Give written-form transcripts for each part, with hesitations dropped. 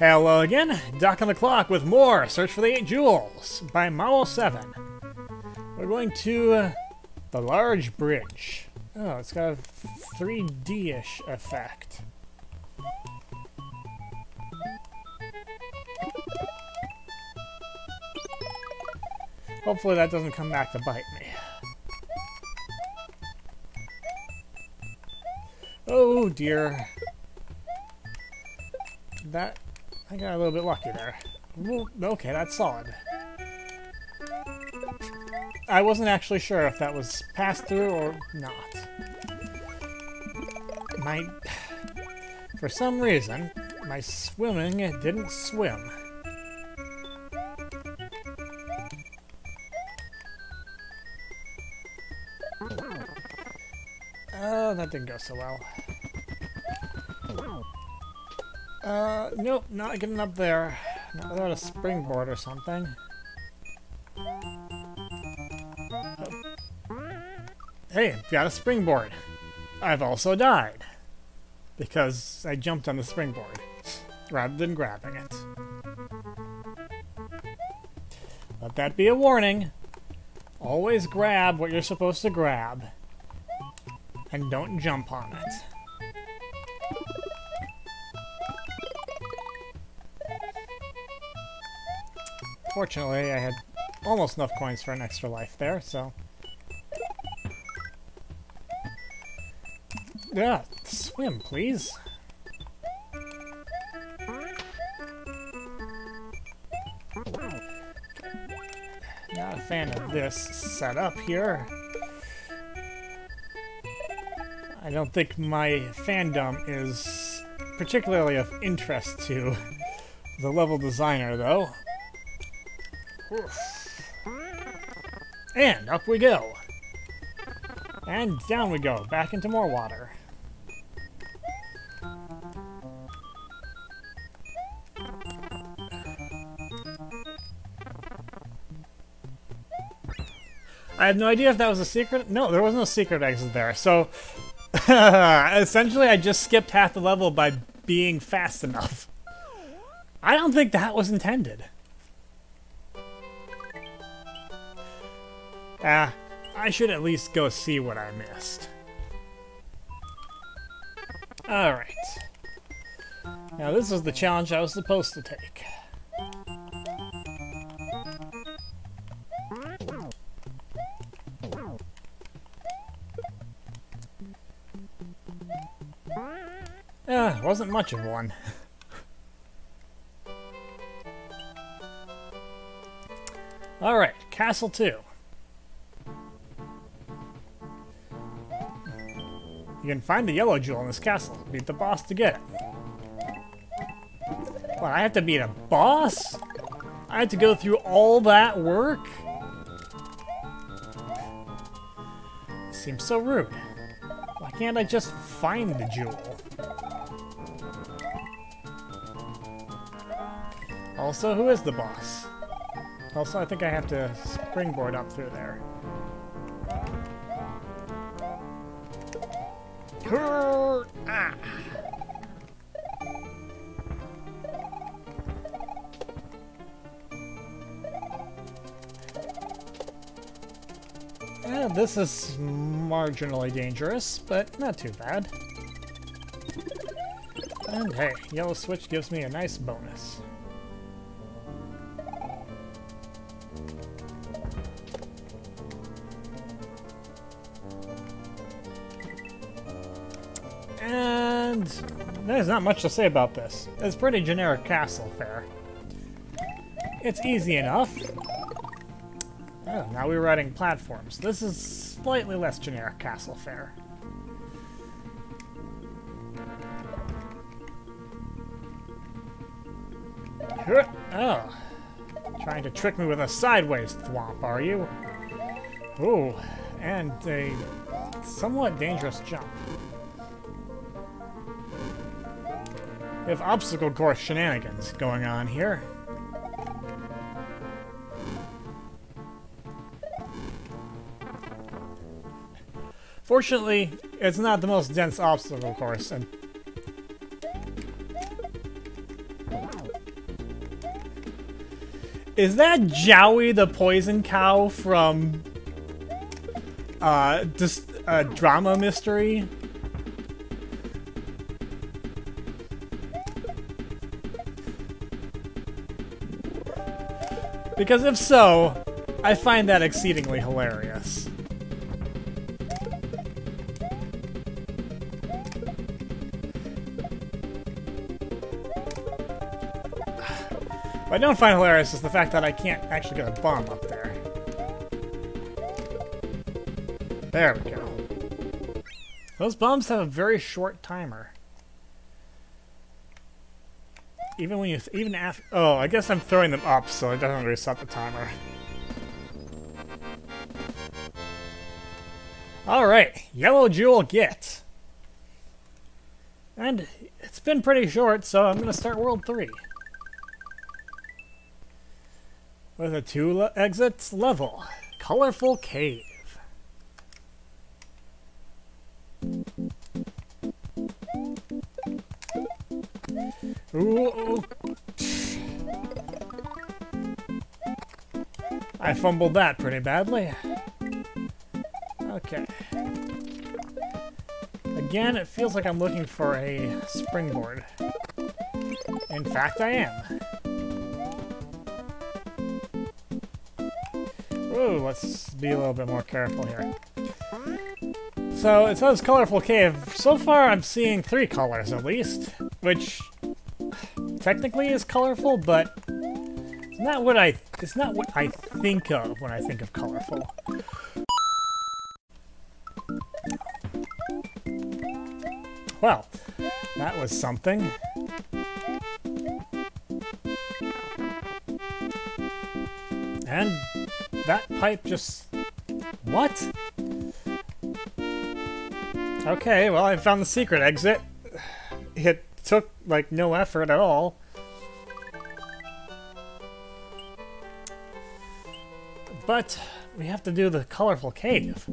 Hello again, Doc on the Clock with more Search for the Eight Jewels by Mow7. We're going to the Large Bridge. Oh, it's got a 3D-ish effect. Hopefully that doesn't come back to bite me. Oh dear. That... I got a little bit lucky there. Ooh, okay, that's solid. I wasn't actually sure if that was passed through or not. For some reason, my swimming didn't swim. Oh, that didn't go so well. Nope, not getting up there. Not without a springboard or something. Oh. Hey, I've got a springboard. I've also died. Because I jumped on the springboard, rather than grabbing it. Let that be a warning. Always grab what you're supposed to grab. And don't jump on it. Fortunately, I had almost enough coins for an extra life there, so... Yeah, swim, please. Not a fan of this setup here. I don't think my fandom is particularly of interest to the level designer, though. Oof. And up we go. And down we go, back into more water. I have no idea if that was a secret. No, there was no secret exit there, so... essentially, I just skipped half the level by being fast enough. I don't think that was intended. I should at least go see what I missed. Alright. Now this is the challenge I was supposed to take. Wasn't much of one. Alright, Castle 2. You can find the yellow jewel in this castle. Beat the boss to get it. What, I have to beat a boss? I have to go through all that work? Seems so rude. Why can't I just find the jewel? Also, who is the boss? Also, I think I have to springboard up through there. Ah. Yeah, this is marginally dangerous, but not too bad. And hey, yellow switch gives me a nice bonus. And there's not much to say about this. It's pretty generic castle fare. It's easy enough. Oh, now we're riding platforms. This is slightly less generic castle fare. Oh, trying to trick me with a sideways thwomp, are you? Ooh, and a somewhat dangerous jump. We have obstacle course shenanigans going on here. Fortunately, it's not the most dense obstacle course. And Is that Jowey the Poison Cow from just a drama mystery? Because if so, I find that exceedingly hilarious. What I don't find hilarious is the fact that I can't actually get a bomb up there. There we go. Those bombs have a very short timer. Even when you, even after, oh, I guess I'm throwing them up, so it doesn't reset the timer. Alright, yellow jewel get. And it's been pretty short, so I'm gonna start World 3. With a 2 exits level, Colorful Cave. Ooh. I fumbled that pretty badly. Okay. Again, it feels like I'm looking for a springboard. In fact, I am. Ooh, let's be a little bit more careful here. So, it says Colorful Cave. So far, I'm seeing 3 colors at least, which technically is colorful, but it's not what I think of when I think of colorful. Well, that was something. And that pipe just... what? Okay, well, I found the secret exit. It took, like, no effort at all. But we have to do the Colorful Cave.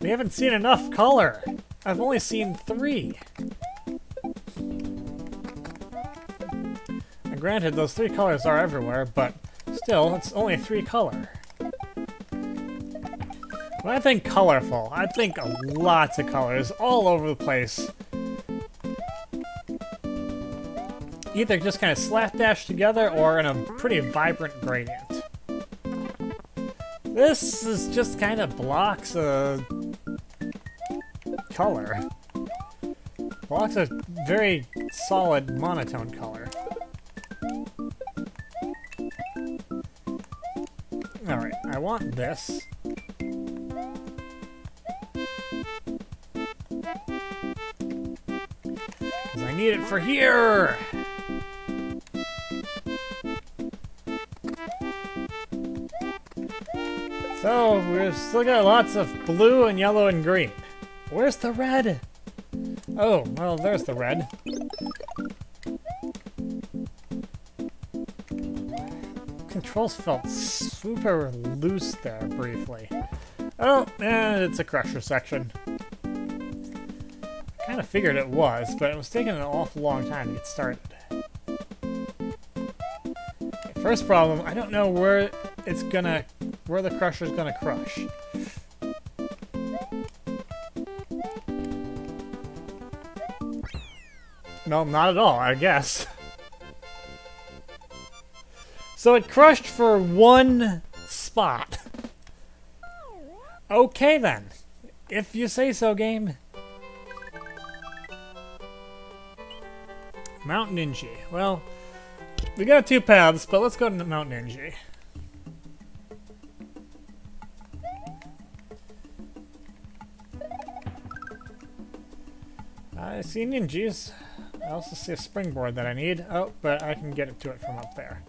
We haven't seen enough color. I've only seen 3. And granted, those 3 colors are everywhere, but still, it's only 3 color. When I think colorful, I think lots of colors all over the place. Either just kind of slapdash together or in a pretty vibrant gradient. This is just kind of blocks of color. Blocks of very solid monotone color. Alright, I want this. I need it for here! So, we've still got lots of blue and yellow and green. Where's the red? Oh, well, there's the red. Controls felt super loose there, briefly. Oh, and it's a crusher section. I kinda figured it was, but it was taking an awful long time to get started. Okay, first problem, I don't know where it's gonna, where the crusher's gonna crush. No, not at all, I guess. So it crushed for 1 spot. Okay then, if you say so, game. Mountain Ninji. Well, we got 2 paths, but let's go to Mountain Ninji. I see ninjas. I also see a springboard that I need. Oh, but I can get to it from up there.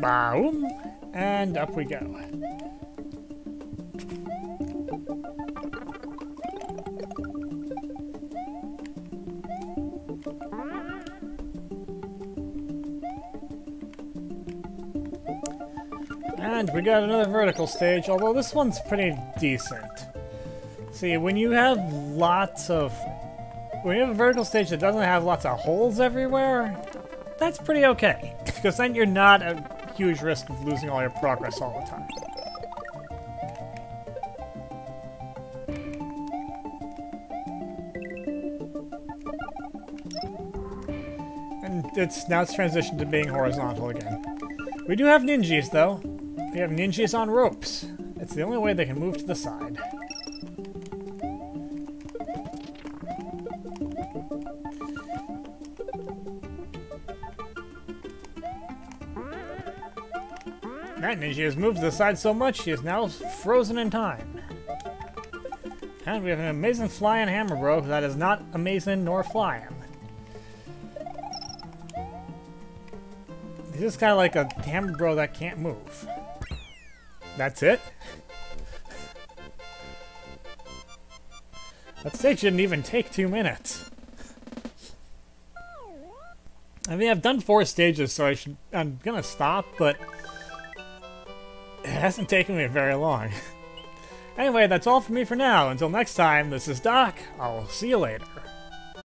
Boom! And up we go. And we got another vertical stage, although this one's pretty decent. See, when you have lots of... When you have a vertical stage that doesn't have lots of holes everywhere, that's pretty okay. Because then you're not at huge risk of losing all your progress all the time. And now it's transitioned to being horizontal again. We do have ninjis, though. We have ninjis on ropes. It's the only way they can move to the side. That ninja has moved to the side so much, she is now frozen in time. And we have an amazing flying hammer, bro, that is not amazing nor flying. This is kind of like a hammer, bro, that can't move. That's it? That stage didn't even take 2 minutes. I mean, I've done 4 stages, so I'm gonna stop, but it hasn't taken me very long. Anyway, that's all for me for now. Until next time, this is Doc. I'll see you later.